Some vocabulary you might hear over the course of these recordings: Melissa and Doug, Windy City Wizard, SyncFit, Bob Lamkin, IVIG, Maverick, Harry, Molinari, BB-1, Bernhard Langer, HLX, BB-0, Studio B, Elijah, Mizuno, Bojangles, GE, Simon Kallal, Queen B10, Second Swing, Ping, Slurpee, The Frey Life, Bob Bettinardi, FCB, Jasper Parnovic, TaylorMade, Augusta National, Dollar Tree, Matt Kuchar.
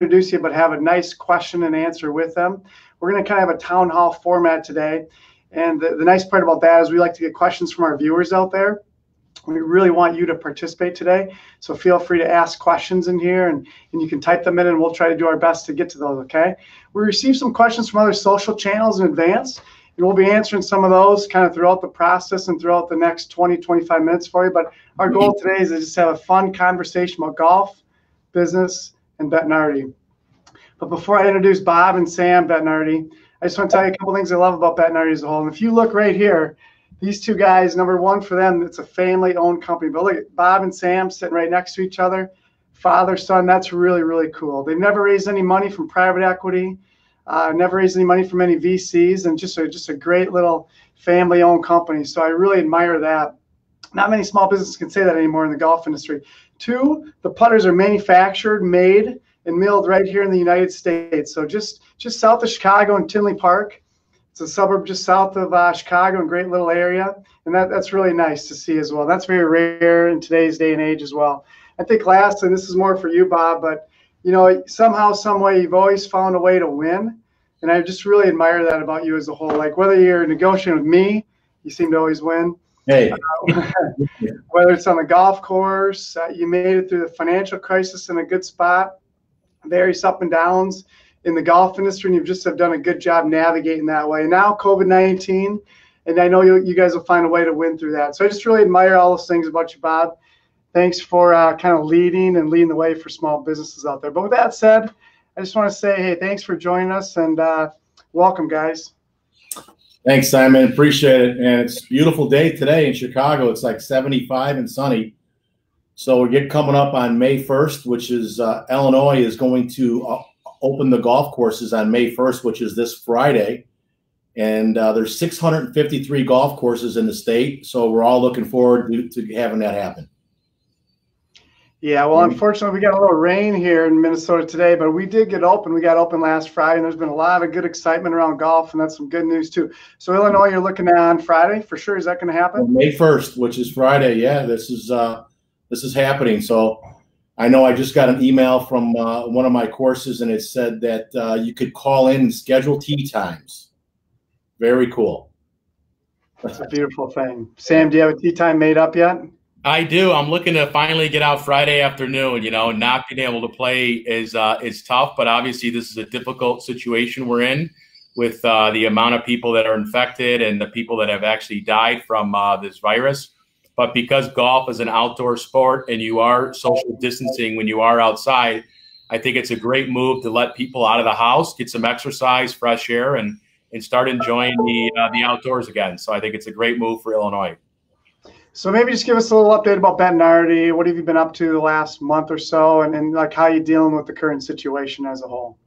introduce you, but have a nice question and answer with them. We're going to kind of have a town hall format today. And the nice part about that is we like to get questions from our viewers out there. We really want you to participate today. So feel free to ask questions in here, and you can type them in, and we'll try to do our best to get to those, okay? We received some questions from other social channels in advance, and we'll be answering some of those kind of throughout the process and throughout the next 20, 25 minutes for you. But our goal today is to just have a fun conversation about golf, business, and Bettinardi. But before I introduce Bob and Sam Bettinardi, I just want to tell you a couple things I love about Bettinardi as a whole. And if you look right here, these two guys, number one for them, it's a family-owned company. But look at Bob and Sam sitting right next to each other, father, son. That's really, really cool. They've never raised any money from private equity, never raised any money from any VCs, and just a great little family-owned company. So I really admire that. Not many small businesses can say that anymore in the golf industry. Two, the putters are manufactured, made, and milled right here in the United States. So just south of Chicago in Tinley Park. It's a suburb just south of Chicago, a great little area, and that's really nice to see as well. That's very rare in today's day and age as well. I think last, and this is more for you, Bob, but you know, somehow, some way, you've always found a way to win, and I just really admire that about you as a whole. Like whether you're negotiating with me, you seem to always win. Hey. Whether it's on the golf course, you made it through the financial crisis in a good spot, various up and downs in the golf industry, and you've just have done a good job navigating that way. And now COVID-19, and I know you guys will find a way to win through that. So I just really admire all those things about you, Bob. Thanks for kind of leading the way for small businesses out there. But with that said, I just want to say, hey, thanks for joining us, and welcome, guys. Thanks, Simon. Appreciate it. And it's a beautiful day today in Chicago. It's like 75 and sunny. So we're coming up on May 1st, which is Illinois is going to open the golf courses on May 1st, which is this Friday. And there's 653 golf courses in the state. So we're all looking forward to having that happen. Yeah, well, unfortunately, we got a little rain here in Minnesota today, but we did get open. We got open last Friday, and there's been a lot of good excitement around golf, and that's some good news, too. So Illinois, you're looking at on Friday for sure. Is that going to happen? May 1st, which is Friday. Yeah, this is happening. So I know I just got an email from one of my courses, and it said that you could call in and schedule tee times. Very cool. That's a beautiful thing. Sam, do you have a tee time made up yet? I do. I'm looking to finally get out Friday afternoon. You know, not being able to play is tough, but obviously this is a difficult situation we're in with the amount of people that are infected and the people that have actually died from this virus. But because golf is an outdoor sport and you are social distancing when you are outside, I think it's a great move to let people out of the house, get some exercise, fresh air, and start enjoying the outdoors again. So I think it's a great move for Illinois. So maybe just give us a little update about Bettinardi. What have you been up to the last month or so, and like how you're dealing with the current situation as a whole?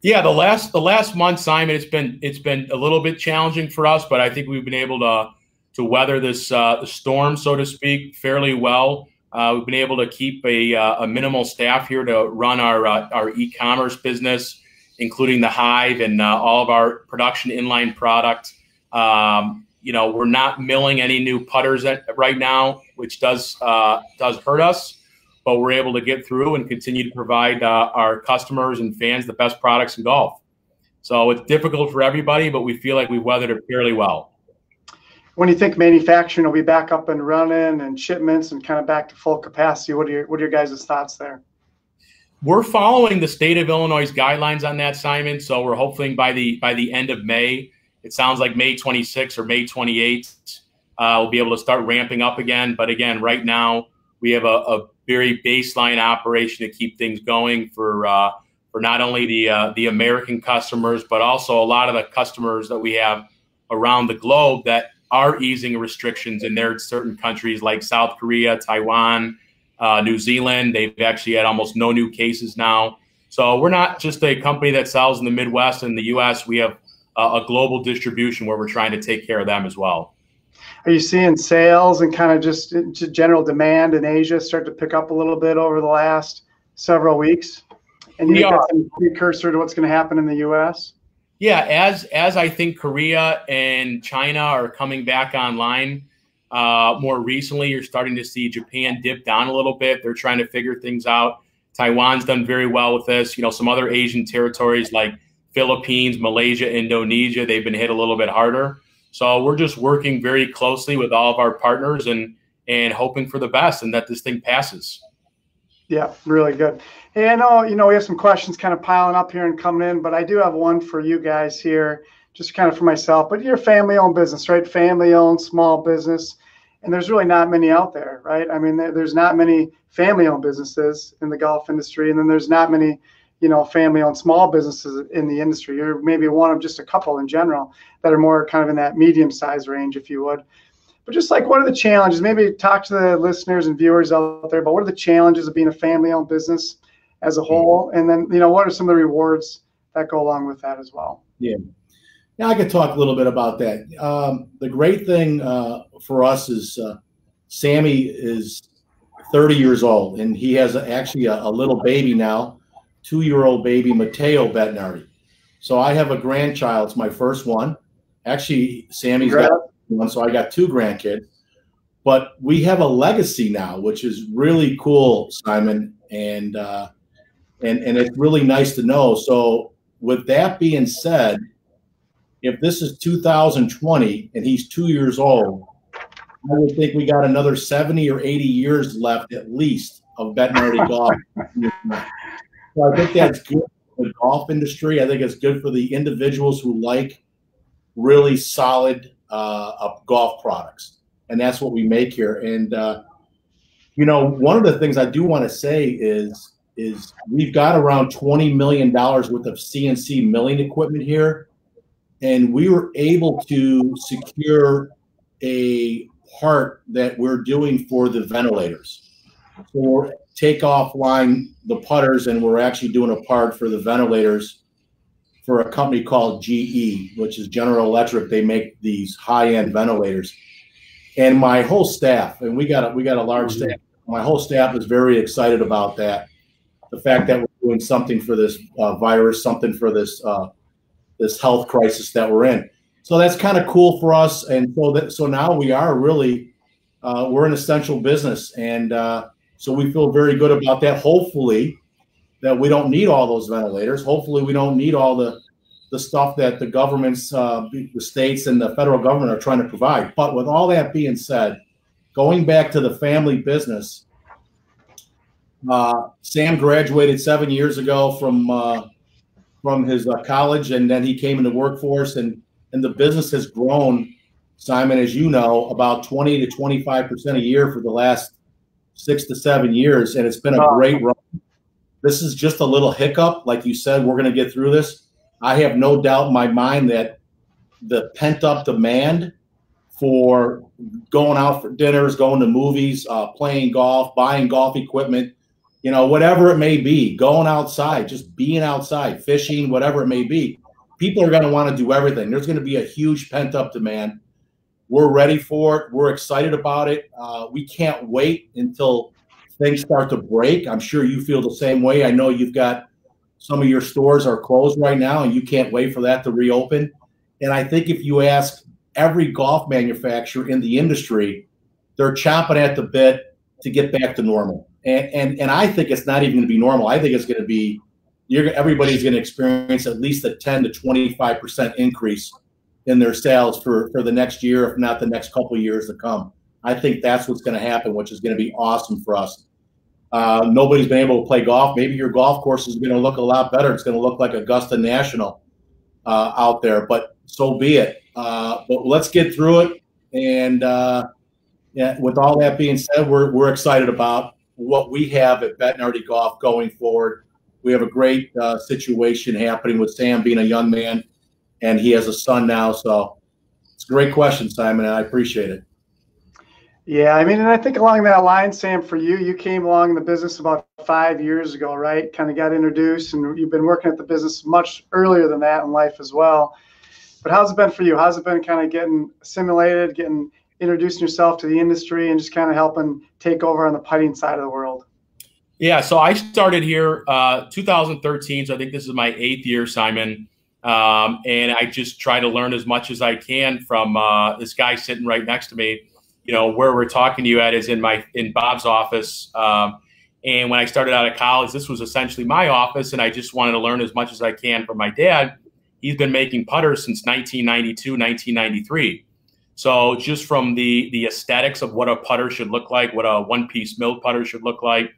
Yeah, the last month, Simon, it's been a little bit challenging for us, but I think we've been able to weather this storm, so to speak, fairly well. We've been able to keep a minimal staff here to run our e-commerce business, including the Hive and all of our production inline product. You know, we're not milling any new putters right now, which does hurt us, but we're able to get through and continue to provide our customers and fans the best products in golf. So it's difficult for everybody, but we feel like we've weathered it fairly well. When you think manufacturing will be back up and running and shipments and kind of back to full capacity, what are your guys' thoughts there? We're following the state of Illinois' guidelines on that, Simon. So we're hoping by the end of May, it sounds like May 26th or May 28th, we'll be able to start ramping up again. But again, right now we have a very baseline operation to keep things going for not only the American customers, but also a lot of the customers that we have around the globe that are easing restrictions in their certain countries like South Korea, Taiwan, New Zealand. They've actually had almost no new cases now. So we're not just a company that sells in the Midwest and the US. We have a global distribution where we're trying to take care of them as well. Are you seeing sales and kind of just general demand in Asia start to pick up a little bit over the last several weeks? And you think that's a precursor to what's going to happen in the US? Yeah, as I think Korea and China are coming back online more recently, you're starting to see Japan dip down a little bit. They're trying to figure things out. Taiwan's done very well with this. You know, some other Asian territories like Philippines, Malaysia, Indonesia, they've been hit a little bit harder. So we're just working very closely with all of our partners and hoping for the best and that this thing passes. Yeah, really good. And, you know, we have some questions kind of piling up here and coming in, but I do have one for you guys here, just kind of for myself. But you're a family-owned business, right? Family-owned small business. And there's really not many out there, right? I mean, there's not many family-owned businesses in the golf industry, and then there's not many, you know, family-owned small businesses in the industry. You're maybe one of just a couple in general that are more kind of in that medium-sized range, if you would. But just like, what are the challenges? Maybe talk to the listeners and viewers out there about what are the challenges of being a family-owned business as a whole, and then, you know, what are some of the rewards that go along with that as well? Yeah. Now I could talk a little bit about that. The great thing for us is Sammy is 30 years old, and he has actually a little baby now, two-year-old baby Matteo Bettinardi. So I have a grandchild. It's my first one. Actually, Sammy's got one, so I got two grandkids. But we have a legacy now, which is really cool, Simon, and it's really nice to know. So with that being said, if this is 2020 and he's 2 years old, I would think we got another 70 or 80 years left at least of veterinary golf. So I think that's good for the golf industry. I think it's good for the individuals who like really solid golf products. And that's what we make here. And, you know, one of the things I do want to say is we've got around $20 million worth of CNC milling equipment here. And we were able to secure a part that we're doing for the ventilators. So we'll take offline the putters, and we're actually doing a part for the ventilators for a company called GE, which is General Electric. They make these high-end ventilators. And my whole staff, and we got a large staff, my whole staff is very excited about that. The fact that we're doing something for this virus, something for this this health crisis that we're in. So that's kind of cool for us. And so now we are really, we're an essential business. And so we feel very good about that. Hopefully that we don't need all those ventilators. Hopefully we don't need all the stuff that the governments, the states and the federal government are trying to provide. But with all that being said, going back to the family business, Sam graduated 7 years ago from his college, and then he came into workforce, and the business has grown, Simon, as you know, about 20 to 25% a year for the last 6 to 7 years, and it's been a great run. This is just a little hiccup. Like you said, we're going to get through this. I have no doubt in my mind that the pent-up demand for going out for dinners, going to movies, playing golf, buying golf equipment, you know, whatever it may be, going outside, just being outside, fishing, whatever it may be, people are going to want to do everything. There's going to be a huge pent-up demand. We're ready for it. We're excited about it. We can't wait until things start to break. I'm sure you feel the same way. I know you've got some of your stores are closed right now, and you can't wait for that to reopen. And I think if you ask every golf manufacturer in the industry, they're chomping at the bit to get back to normal. And I think it's not even going to be normal. I think it's going to be everybody's going to experience at least a 10 to 25% increase in their sales for the next year, if not the next couple of years to come. I think that's what's going to happen, which is going to be awesome for us. Nobody's been able to play golf. Maybe your golf course is going to look a lot better. It's going to look like Augusta National out there, but so be it. But let's get through it. And yeah, with all that being said, we're excited about what we have at Bettinardi Golf going forward. We have a great situation happening with Sam being a young man, and he has a son now. So it's a great question, Simon, and I appreciate it. Yeah, I mean, and I think along that line, Sam, for you, you came along in the business about 5 years ago, right? Kind of got introduced, and you've been working at the business much earlier than that in life as well. But how's it been for you? How's it been kind of getting assimilated, getting introducing yourself to the industry, and just kind of helping take over on the putting side of the world? Yeah, so I started here 2013, so I think this is my 8th year, Simon. And I just try to learn as much as I can from this guy sitting right next to me. You know, where we're talking to you at is in Bob's office. And when I started out of college, this was essentially my office, and I just wanted to learn as much as I can from my dad. He's been making putters since 1992, 1993. So just from the aesthetics of what a putter should look like, what a one-piece milled putter should look like,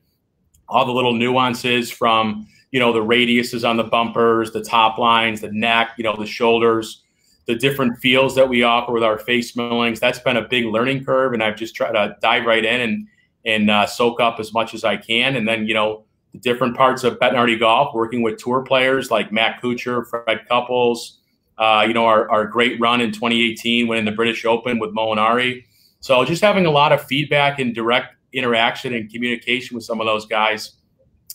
all the little nuances from, you know, the radiuses on the bumpers, the top lines, the neck, you know, the shoulders, the different feels that we offer with our face millings. That's been a big learning curve, and I've just tried to dive right in and soak up as much as I can. And then, you know, the different parts of Bettinardi Golf, working with tour players like Matt Kuchar, Fred Couples, you know, our great run in 2018, winning the British Open with Molinari. So just having a lot of feedback and direct interaction and communication with some of those guys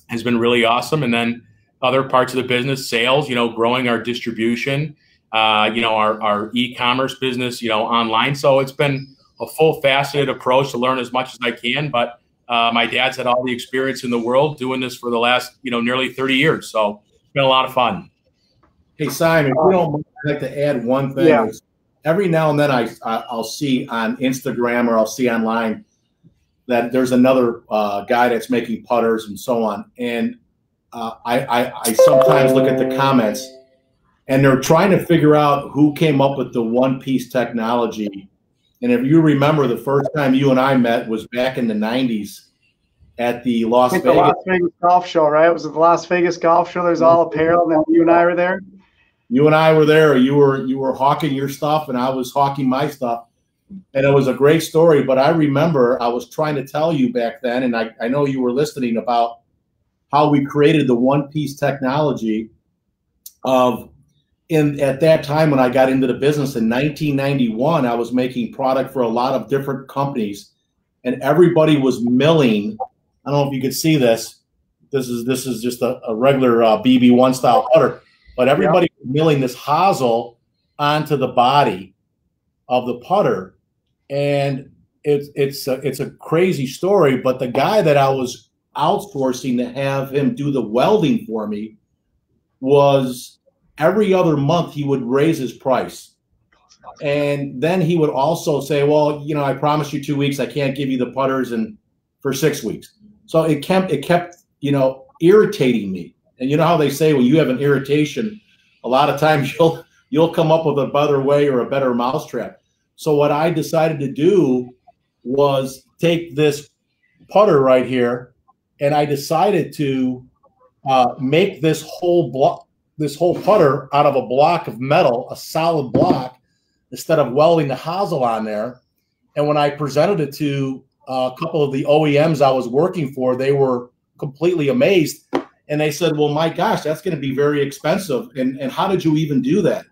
has been really awesome. And then other parts of the business, sales, you know, growing our distribution, you know, our e-commerce business, you know, online. So it's been a full faceted approach to learn as much as I can. But my dad's had all the experience in the world doing this for the last, you know, nearly 30 years. So it's been a lot of fun. Hey, Simon, if you don't mind, I'd like to add one thing. Yeah. Every now and then I'll see on Instagram or I'll see online that there's another guy that's making putters and so on. And I sometimes look at the comments, and they're trying to figure out who came up with the one-piece technology. And if you remember, the first time you and I met was back in the 90s at the Las Vegas Golf Show, right? It was at the Las Vegas Golf Show. There's all apparel, and you and I were there. You and I were there. You were hawking your stuff, and I was hawking my stuff. And it was a great story, but I remember I was trying to tell you back then, and I know you were listening, about how we created the one-piece technology of – at that time when I got into the business in 1991, I was making product for a lot of different companies, and everybody was milling. I don't know if you could see this. This is just a regular BB-1 style putter, but everybody was milling this hosel onto the body of the putter, and it's a crazy story. But the guy that I was outsourcing to have him do the welding for me was – every other month he would raise his price. And then he would also say, well, you know, I promised you 2 weeks. I can't give you the putters for 6 weeks. So it kept, you know, irritating me. And you know how they say, well, you have an irritation. A lot of times you'll come up with a better way or a better mousetrap. So what I decided to do was take this putter right here, and I decided to make this whole block, this whole putter, out of a block of metal, a solid block, instead of welding the hosel on there. And when I presented it to a couple of the OEMs I was working for, they were completely amazed. And they said, well, my gosh, that's going to be very expensive. And how did you even do that?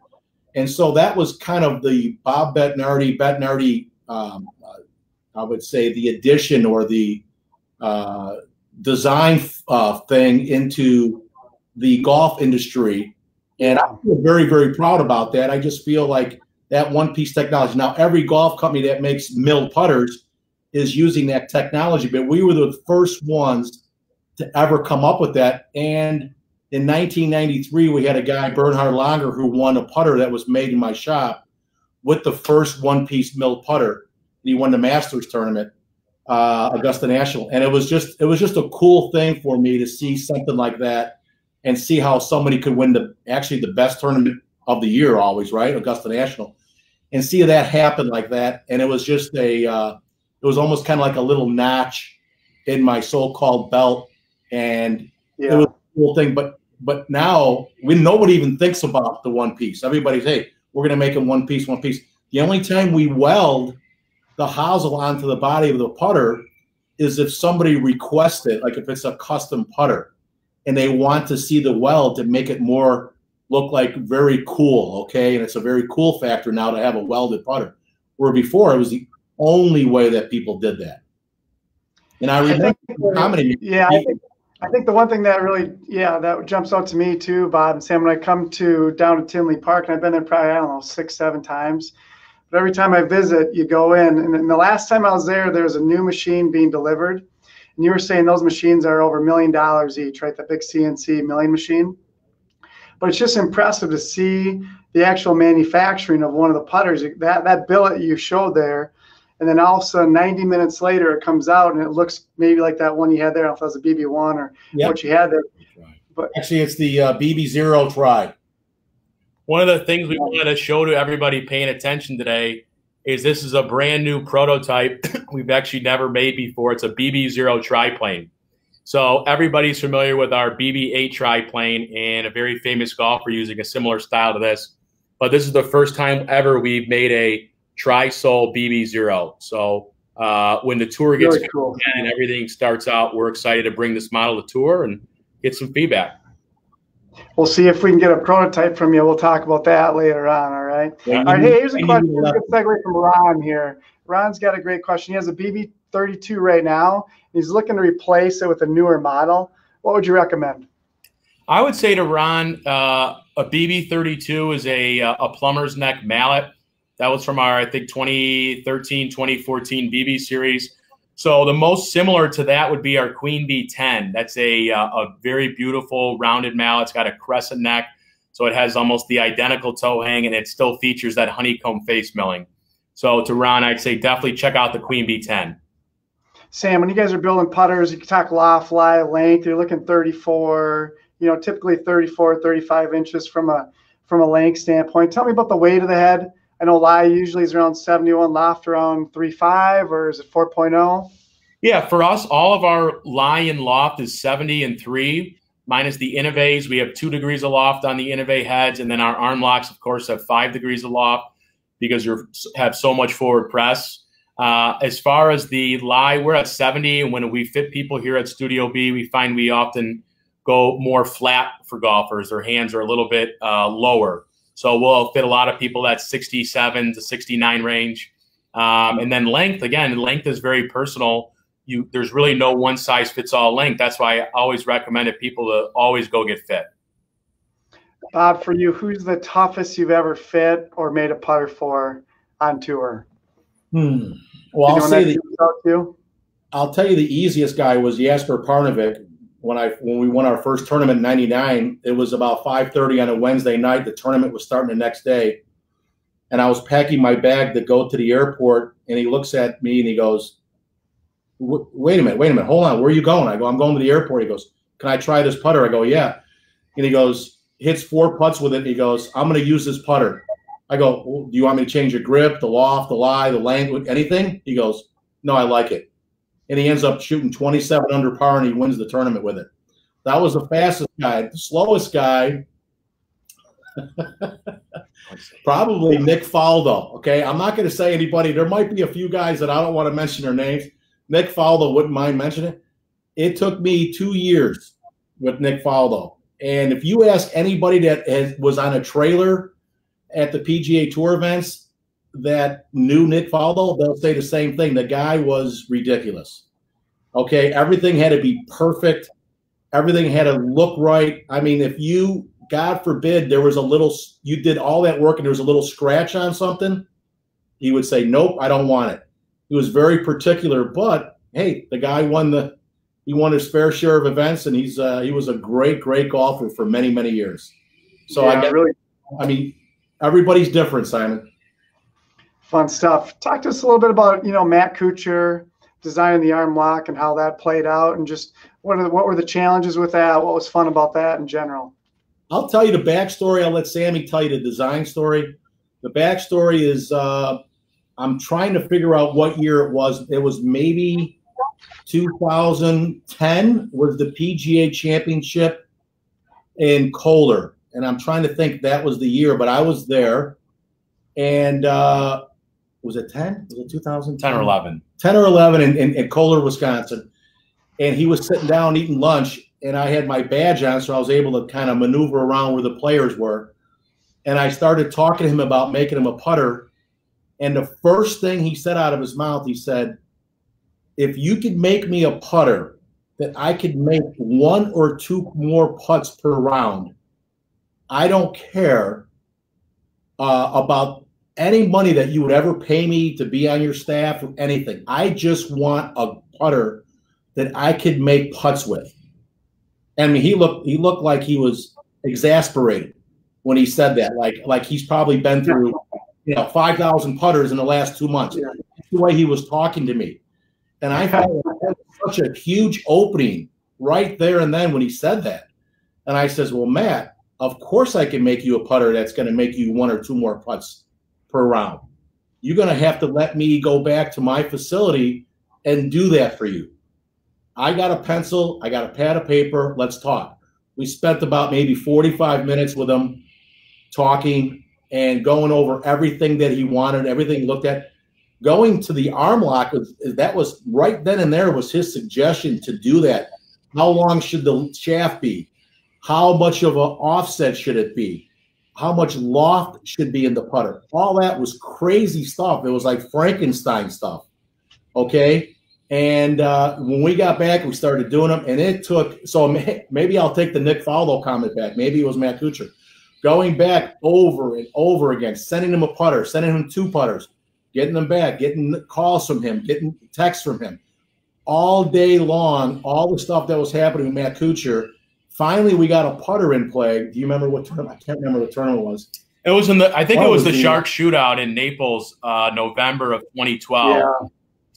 And so that was kind of the Bob Bettinardi, I would say, the addition or the design thing into the golf industry. And I feel very, very proud about that. I just feel like that one-piece technology. Now, every golf company that makes milled putters is using that technology, but we were the first ones to ever come up with that. And in 1993, we had a guy, Bernhard Langer, who won a putter that was made in my shop with the first one-piece milled putter. He won the Masters tournament, Augusta National. And it was just a cool thing for me to see something like that, and see how somebody could win actually the best tournament of the year always, right? Augusta National. And see that happen like that. And it was just it was almost kind of like a little notch in my so-called belt. And it was a cool thing. But now nobody even thinks about the one piece. Everybody's, hey, we're going to make it one piece, one piece. The only time we weld the hosel onto the body of the putter is if somebody requests it, like if it's a custom putter, and they want to see the weld to make it more look like very cool, okay? And it's a very cool factor now to have a welded putter, where before it was the only way that people did that. And I remember commenting. Yeah, I think the one thing that really, that jumps out to me too, Bob and Sam, when I come down to Tinley Park, and I've been there probably, I don't know, 6, 7 times, but every time I visit, you go in, and the last time I was there was a new machine being delivered. And you were saying those machines are over $1 million each, right? The big CNC milling machine. But it's just impressive to see the actual manufacturing of one of the putters. That billet you showed there And then all of a sudden, 90 minutes later, it comes out and it looks maybe like that one you had there. I don't know if that was a BB-1 or what you had there. But actually, it's the BB-0 Tri. One of the things we wanted to show to everybody paying attention today is this is a brand new prototype we've actually never made before. It's a BB-0 triplane. So everybody's familiar with our BB-8 triplane, and a very famous golfer using a similar style to this. But this is the first time ever we've made a tri-sole BB-0. So when the tour gets cool and everything starts out, we're excited to bring this model to tour and get some feedback. We'll see if we can get a prototype from you. We'll talk about that later on, all right? Yeah, all right, hey, here's a question. Here's a good segue from Ron here. Ron's got a great question. He has a BB-32 right now. He's looking to replace it with a newer model. What would you recommend? I would say to Ron, a BB-32 is a plumber's neck mallet. That was from our, I think, 2013, 2014 BB series. So the most similar to that would be our Queen B10. That's a very beautiful rounded mallet. It's got a crescent neck, so it has almost the identical toe hang, and it still features that honeycomb face milling. So to Ron, I'd say definitely check out the Queen B10. Sam, when you guys are building putters, you can talk loft, lie, length. You're looking 34, you know, typically 34, 35 inches from a length standpoint. Tell me about the weight of the head. I know lie usually is around 71, loft around 3.5, or is it 4.0? Yeah, for us, all of our lie and loft is 70 and 3, minus the Innovays. We have 2 degrees of loft on the Innovay heads, and then our arm locks, of course, have 5 degrees of loft because you have so much forward press. As far as the lie, we're at 70, and when we fit people here at Studio B, we find we often go more flat for golfers. Their hands are a little bit lower. So we'll fit a lot of people at 67 to 69 range. And then length, again, length is very personal. There's really no one size fits all length. That's why I always recommend that people to always go get fit. Bob, for you, who's the toughest you've ever fit or made a putter for on tour? Well, I'll tell you the easiest guy was Jasper Parnovic. When we won our first tournament in '99, it was about 5:30 on a Wednesday night. The tournament was starting the next day, and I was packing my bag to go to the airport. And he looks at me and he goes, "Wait a minute, hold on. Where are you going?" I go, "I'm going to the airport." He goes, "Can I try this putter?" I go, "Yeah." And he goes, hits 4 putts with it. And he goes, "I'm going to use this putter." I go, "Well, do you want me to change your grip, the loft, the lie, the length, anything?" He goes, "No, I like it." And he ends up shooting 27 under par, and he wins the tournament with it. That was the fastest guy. The slowest guy, probably Nick Faldo. Okay, I'm not going to say anybody. There might be a few guys that I don't want to mention their names. Nick Faldo wouldn't mind mentioning it. It took me 2 years with Nick Faldo. And if you ask anybody that was on a trailer at the PGA Tour events, that knew Nick Faldo, they'll say the same thing. The guy was ridiculous. Okay, everything had to be perfect. Everything had to look right. I mean, if you, God forbid, there was a little, you did all that work and there was a little scratch on something, he would say, "Nope, I don't want it." He was very particular, but hey, the guy won his fair share of events, and he was a great, great golfer for many, many years. So yeah, I mean, everybody's different, Simon. Fun stuff. Talk to us a little bit about, you know, Matt Kuchar designing the arm lock and how that played out, and just what were the challenges with that? What was fun about that in general? I'll tell you the backstory. I'll let Sammy tell you the design story. The backstory is I'm trying to figure out what year it was. It was maybe 2010 was the PGA Championship in Kohler, and I'm trying to think that was the year, but I was there. And was it 10? Was it 2010 or 11? 10 or 11 in Kohler, Wisconsin. And he was sitting down eating lunch, and I had my badge on, so I was able to kind of maneuver around where the players were. And I started talking to him about making him a putter. And the first thing he said out of his mouth, he said, "If you could make me a putter that I could make 1 or 2 more putts per round, I don't care about any money that you would ever pay me to be on your staff or anything. I just want a putter that I could make putts with." I mean, he looked like he was exasperated when he said that. Like he's probably been through, you know, 5,000 putters in the last 2 months. the way he was talking to me. And I found such a huge opening right there and then when he said that. And I says, well, Matt, of course I can make you a putter that's going to make you one or two more putts per round. You're going to have to let me go back to my facility and do that for you. I got a pencil. I got a pad of paper. Let's talk. We spent about maybe 45 minutes with him talking and going over everything that he wanted, everything he looked at. Going to the arm lock, that was right then and there was his suggestion to do that. How long should the shaft be? How much of an offset should it be? How much loft should be in the putter? All that was crazy stuff. It was like Frankenstein stuff, okay? And when we got back, we started doing them, and it took – so maybe I'll take the Nick Faldo comment back. Maybe it was Matt Kuchar. Going back over and over again, sending him a putter, sending him two putters, getting them back, getting calls from him, getting texts from him. All day long, all the stuff that was happening with Matt Kuchar. Finally, we got a putter in play. Do you remember what tournament? I can't remember what tournament it was. It was in the – I think it was the Shark Shootout in Naples, November of 2012. Yeah.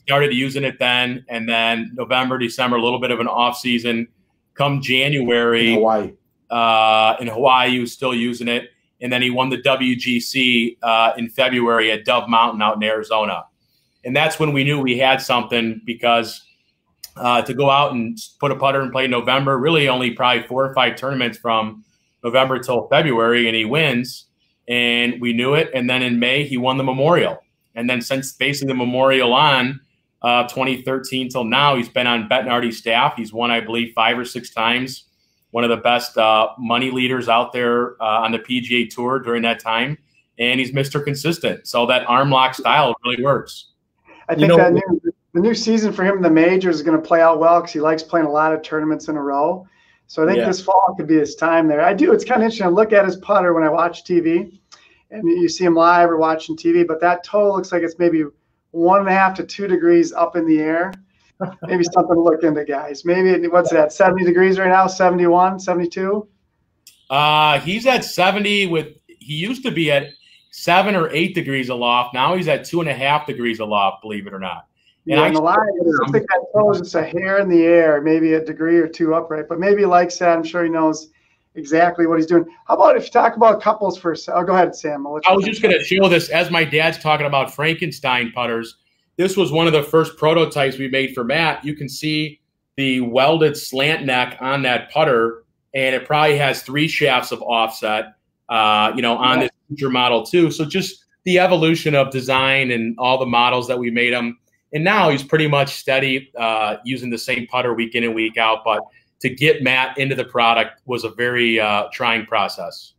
Started using it then, and then November, December, a little bit of an off season. Come January, in Hawaii, he was still using it, and then he won the WGC in February at Dove Mountain out in Arizona, and that's when we knew we had something, because to go out and put a putter and play in November, really only probably 4 or 5 tournaments from November till February, and he wins, and we knew it. And then in May, he won the Memorial, and then since basically the Memorial on. 2013 till now, he's been on Bettinardi's staff. He's won, I believe, 5 or 6 times. One of the best money leaders out there on the PGA Tour during that time. And he's Mr. Consistent. So that arm lock style really works. I think that the new season for him in the majors is going to play out well, because he likes playing a lot of tournaments in a row. So I think this fall could be his time there. I do. It's kind of interesting. I look at his putter when I watch TV, and you see him live or watching TV. But that toe looks like it's maybe 1.5 to 2 degrees up in the air. Maybe something to look into, guys. Maybe, what's that, 70 degrees right now, 71, 72? He's at 70 with – he used to be at 7 or 8 degrees aloft. Now he's at 2.5 degrees aloft, believe it or not. And yeah, I think that toes just a hair in the air, maybe a degree or 2 upright. But maybe he likes that. I'm sure he knows exactly what he's doing. How about if you talk about couples first? Oh, go ahead, Sam. I was just going to show this. As my dad's talking about Frankenstein putters, this was one of the first prototypes we made for Matt. You can see the welded slant neck on that putter, and it probably has 3 shafts of offset, on this future model too. So just the evolution of design and all the models that we made him. And now he's pretty much steady using the same putter week in and week out, but to get Matt into the product was a very trying process.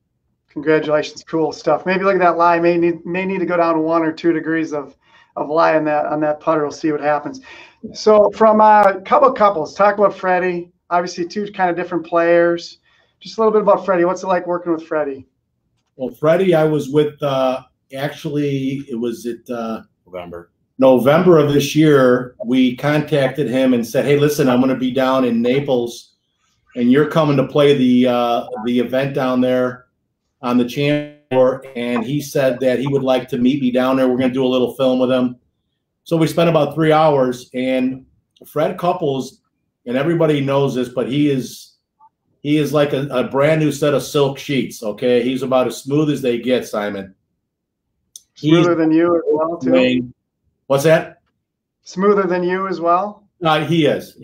Congratulations, cool stuff. Maybe look at that lie. May need to go down to 1 or 2 degrees of lie on that putter. We'll see what happens. So from a couple couples, talk about Freddie. Obviously, 2 kind of different players. Just a little bit about Freddie. What's it like working with Freddie? Well, Freddie, I was with November of this year. We contacted him and said, "Hey, listen, I'm going to be down in Naples, and you're coming to play the event down there on the Champion Tour." And he said that he would like to meet me down there. We're going to do a little film with him. So we spent about 3 hours. And Fred Couples, and everybody knows this, but he is like a brand new set of silk sheets, okay? He's about as smooth as they get, Simon. Smoother than you as well, too? What's that? Smoother than you as well? He is.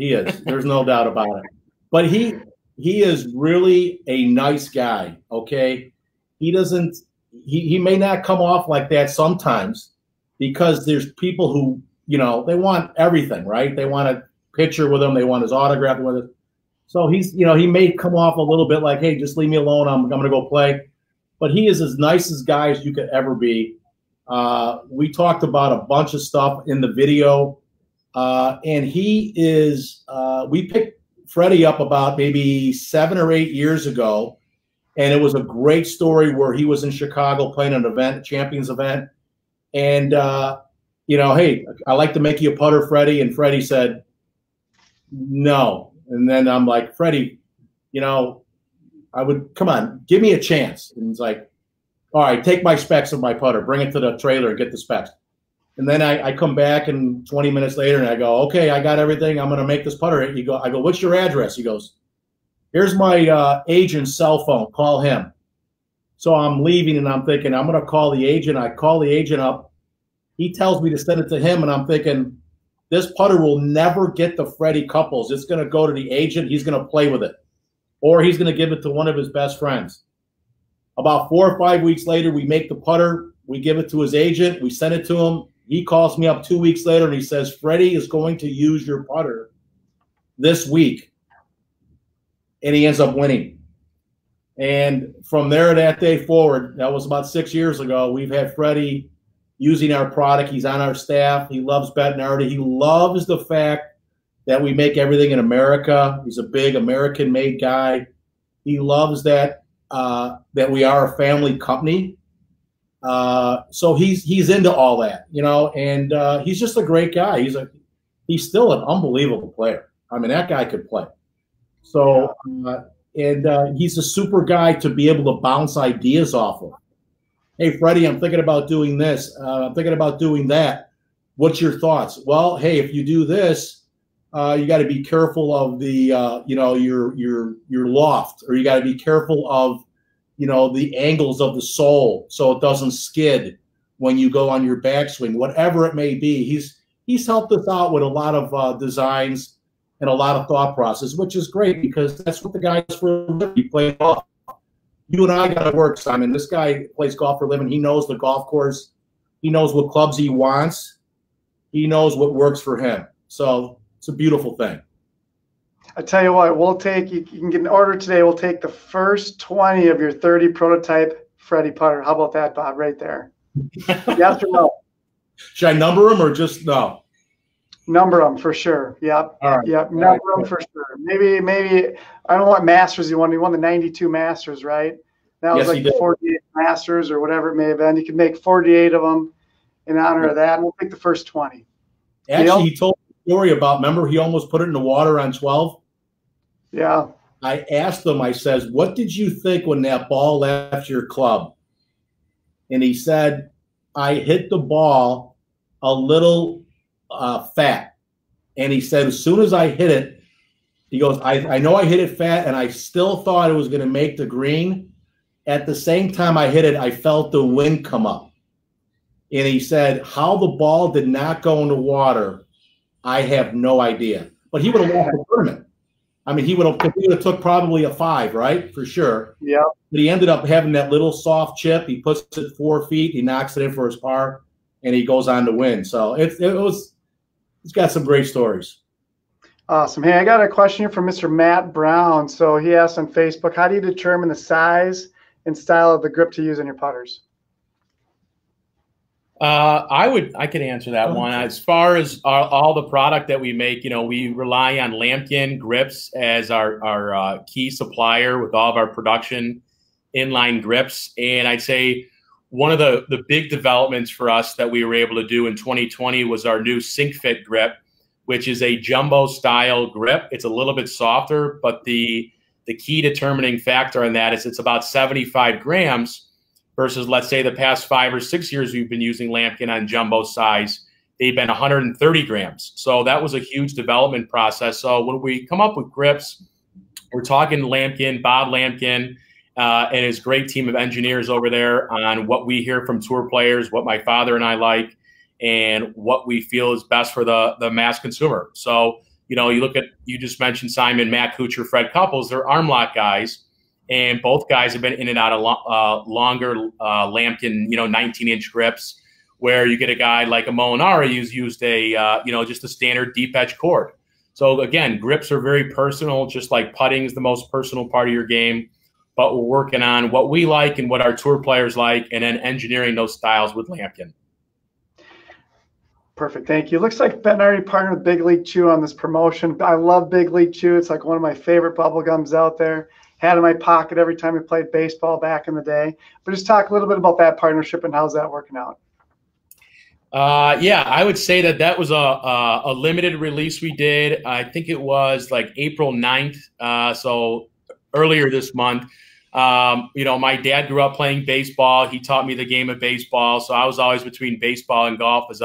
There's no doubt about it. But he is really a nice guy, okay? He doesn't – he may not come off like that sometimes, because there's people who, they want everything, right? They want a picture with him. They want his autograph with him. So he's – he may come off a little bit like, hey, just leave me alone. I'm going to go play. But he is as nice as guy as you could ever be. We talked about a bunch of stuff in the video. And he is we picked Freddie up about maybe 7 or 8 years ago, and it was a great story where he was in Chicago playing an event, Champions event, and hey, I like to make you a putter, Freddie, and Freddie said no. And then I'm like, Freddie, come on, give me a chance. And he's like, all right, take my specs of my putter, bring it to the trailer and get the specs. And then I come back and 20 minutes later and I go, okay, I got everything. I'm going to make this putter. He go, I go, what's your address? He goes, here's my agent's cell phone. Call him. So I'm leaving and I'm thinking, I'm going to call the agent. I call the agent up. He tells me to send it to him. And I'm thinking, this putter will never get to Freddie Couples. It's going to go to the agent. He's going to play with it. Or he's going to give it to one of his best friends. About 4 or 5 weeks later, we make the putter. We give it to his agent. We send it to him. He calls me up 2 weeks later and he says, Freddie is going to use your putter this week. And he ends up winning. And from there, that day forward, that was about 6 years ago, we've had Freddie using our product. He's on our staff. He loves Bettinardi. He loves the fact that we make everything in America. He's a big American-made guy. He loves that that we are a family company. So he's into all that, you know, and he's just a great guy. He's still an unbelievable player. I mean, that guy could play. So he's a super guy to be able to bounce ideas off of. Hey, Freddie, I'm thinking about doing this. I'm thinking about doing that. What's your thoughts? Well, hey, if you do this, you got to be careful of the you know, your loft, or you got to be careful of, you know, the angles of the sole so it doesn't skid when you go on your backswing, whatever it may be. He's helped us out with a lot of designs and a lot of thought process, which is great because that's what the guys for a living. He plays golf. You and I got to work, Simon. This guy plays golf for a living. He knows the golf course. He knows what clubs he wants. He knows what works for him. So it's a beautiful thing. I tell you what, we'll take, you can get an order today. We'll take the first 20 of your 30 prototype Freddie putter. How about that, Bob, right there? Yes or no? Should I number them or just no? Number them for sure. Yep. All right. Yep. Number them for sure. Maybe, I don't know what Masters you won. You won the 92 Masters, right? That was like the 48 Masters or whatever it may have been. You can make 48 of them in honor of that. And we'll pick the first 20. Actually, he told a story about, remember, he almost put it in the water on 12? Yeah. I asked him, I says, what did you think when that ball left your club? And he said, I hit the ball a little fat. And he said, as soon as I hit it, he goes, I know I hit it fat, and I still thought it was going to make the green. At the same time I hit it, I felt the wind come up. And he said, how the ball did not go in the water, I have no idea. But he would have lost the tournament. I mean, he would have took probably a 5, right? For sure. Yeah. But he ended up having that little soft chip. He puts it 4 feet. He knocks it in for his par, and he goes on to win. So it's got some great stories. Awesome. Hey, I got a question here from Mr. Matt Brown. So he asked on Facebook, how do you determine the size and style of the grip to use on your putters? I could answer that one. As far as all the product that we make, you know, we rely on Lamkin Grips as our key supplier with all of our production inline grips. And I'd say one of the big developments for us that we were able to do in 2020 was our new SyncFit grip, which is a jumbo style grip. It's a little bit softer, but the key determining factor on that is it's about 75 grams. Versus, let's say, the past 5 or 6 years we've been using Lamkin on jumbo size, they've been 130 grams. So that was a huge development process. So when we come up with grips, we're talking to Lamkin, Bob Lamkin, and his great team of engineers over there on what we hear from tour players, what my father and I like, and what we feel is best for the mass consumer. So, you know, you look at, you just mentioned Simon, Matt Kuchar, Fred Couples, they're arm lock guys. And both guys have been in and out of longer Lamkin, you know, 19-inch grips, where you get a guy like a Molinari who's used a, you know, just a standard deep edge cord. So, again, grips are very personal, just like putting is the most personal part of your game. But we're working on what we like and what our tour players like, and then engineering those styles with Lamkin. Perfect. Thank you. Looks like Bettinardi partnered with Big League Chew on this promotion. I love Big League Chew. It's like one of my favorite bubble gums out there. Had in my pocket every time we played baseball back in the day. But just talk a little bit about that partnership and how's that working out. Yeah, I would say that was a limited release we did. I think it was like April 9th, so earlier this month. You know, my dad grew up playing baseball. He taught me the game of baseball. So I was always between baseball and golf as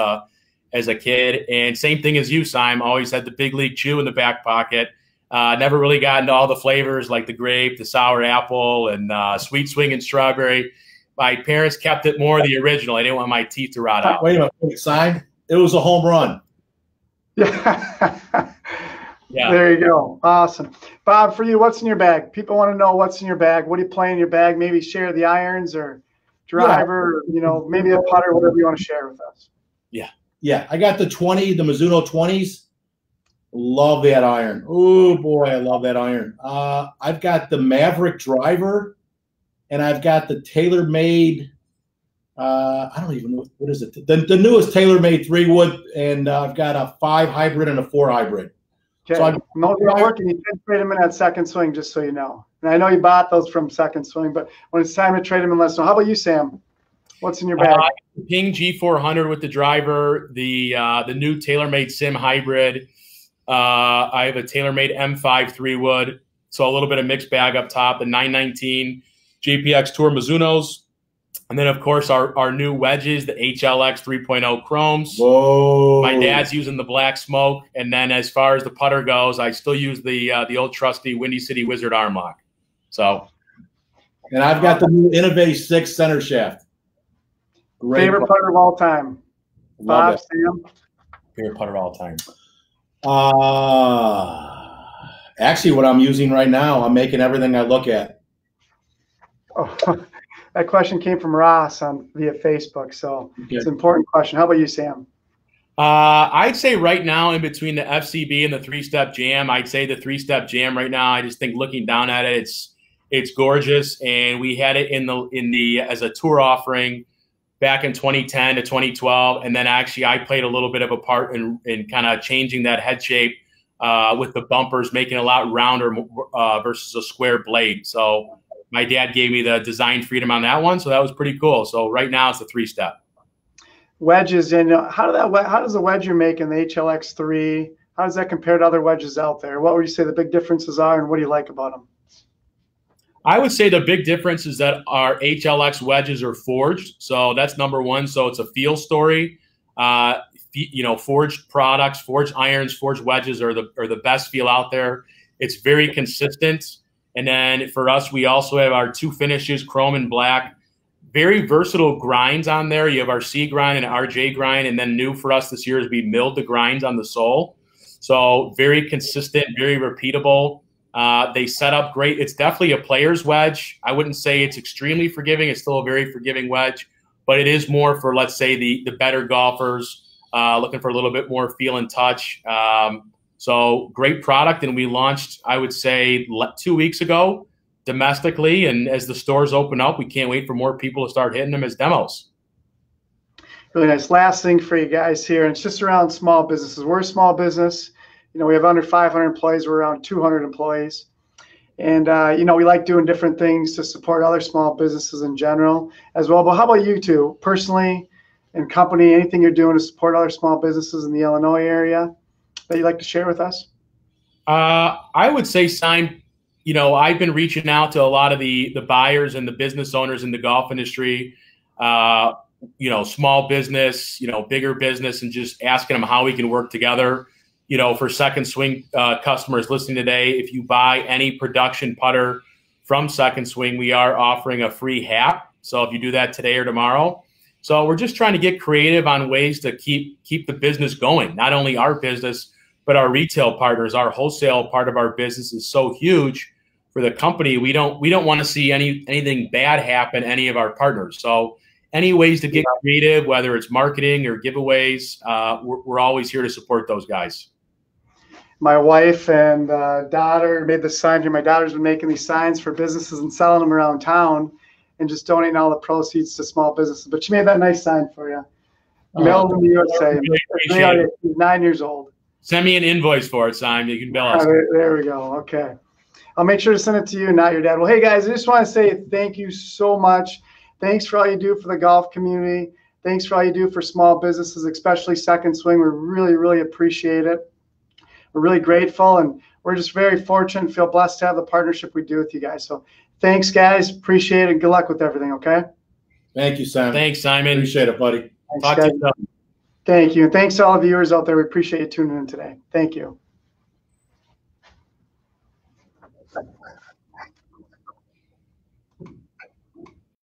a kid. And same thing as you, Simon, always had the Big League Chew in the back pocket. Never really got into all the flavors like the grape, the sour apple, and sweet swing and strawberry. My parents kept it more the original. I didn't want my teeth to rot out. Wait a minute. Wait, Simon, it was a home run. Yeah. Yeah. There you go. Awesome. Bob, for you, what's in your bag? People want to know what's in your bag. What do you play in your bag? Maybe share the irons or driver, yeah. Or, you know, maybe a putter, whatever you want to share with us. Yeah. Yeah. I got the Mizuno 20s. Love that iron. Oh, boy, I love that iron. I've got the Maverick driver, and I've got the TaylorMade. I don't even know. What is it? The newest TaylorMade 3-wood, and I've got a 5 hybrid and a 4 hybrid. Okay. So I'm working. You can trade them in at Second Swing, just so you know. And I know you bought those from Second Swing, but when it's time to trade them in, let us know. How about you, Sam? What's in your bag? Ping G400 with the driver, the new TaylorMade Sim hybrid. I have a TaylorMade M5 3-wood, so a little bit of mixed bag up top. The 919 JPX Tour Mizunos, and then of course our new wedges, the HLX 3.0 Chromes. Whoa! My dad's using the black smoke, and then as far as the putter goes, I still use the old trusty Windy City Wizard arm lock. So, and I've got the new Innovay 6 center shaft. Great favorite putter of all time. Bob, Sam. Favorite putter of all time. Actually, what I'm using right now, I'm making everything I look at. Oh, that question came from Ross via Facebook, so okay. It's an important question. How about you, Sam? I'd say right now, in between the FCB and the three-step jam, I'd say the three-step jam right now. I just think looking down at it, it's gorgeous, and we had it in the as a tour offering back in 2010 to 2012, and then actually I played a little bit of a part in kind of changing that head shape with the bumpers, making it a lot rounder versus a square blade. So my dad gave me the design freedom on that one, so that was pretty cool. So right now it's a 3-step. Wedges, and how does the wedge you're making, the HLX 3, how does that compare to other wedges out there? What would you say the big differences are, and what do you like about them? I would say the big difference is that our HLX wedges are forged. So that's number one. So it's a feel story. You know, forged products, forged irons, forged wedges are the best feel out there. It's very consistent. And then for us, we also have our two finishes, chrome and black. Very versatile grinds on there. You have our C grind and RJ grind. And then new for us this year is we milled the grinds on the sole. So very consistent, very repeatable. They set up great. It's definitely a player's wedge. I wouldn't say it's extremely forgiving. It's still a very forgiving wedge, but it is more for, let's say, the better golfers looking for a little bit more feel and touch. So great product, and we launched, I would say, 2 weeks ago domestically, and as the stores open up, we can't wait for more people to start hitting them as demos. Really nice. Last thing for you guys here, and it's just around small businesses. We're a small business. You know, we have under 500 employees. We're around 200 employees. And, you know, we like doing different things to support other small businesses in general as well. But how about you two, personally and company, anything you're doing to support other small businesses in the Illinois area that you'd like to share with us? I would say, Simon, you know, I've been reaching out to a lot of the buyers and the business owners in the golf industry, you know, small business, you know, bigger business, and just asking them how we can work together. You know, for Second Swing customers listening today, if you buy any production putter from Second Swing, we are offering a free hat. So if you do that today or tomorrow. So we're just trying to get creative on ways to keep the business going. Not only our business, but our retail partners, our wholesale part of our business is so huge for the company. We don't want to see anything bad happen to any of our partners. So any ways to get creative, whether it's marketing or giveaways, we're always here to support those guys. My wife and daughter made this sign here. My daughter's been making these signs for businesses and selling them around town and just donating all the proceeds to small businesses. But she made that nice sign for you. Mailed in the USA. Really, she's 9 years old. Send me an invoice for it, Simon. You can bill us. There we go. Okay. I'll make sure to send it to you, not your dad. Well, hey, guys, I just want to say thank you so much. Thanks for all you do for the golf community. Thanks for all you do for small businesses, especially Second Swing. We really, really appreciate it. We're really grateful, and we're just very fortunate and feel blessed to have the partnership we do with you guys. So Thanks, guys. Appreciate it. Good luck with everything, okay? Thank you, Simon. Thanks, Simon. Appreciate it, buddy. Thanks, Talk guys. To you. Thank you. And thanks to all the viewers out there. We appreciate you tuning in today. Thank you.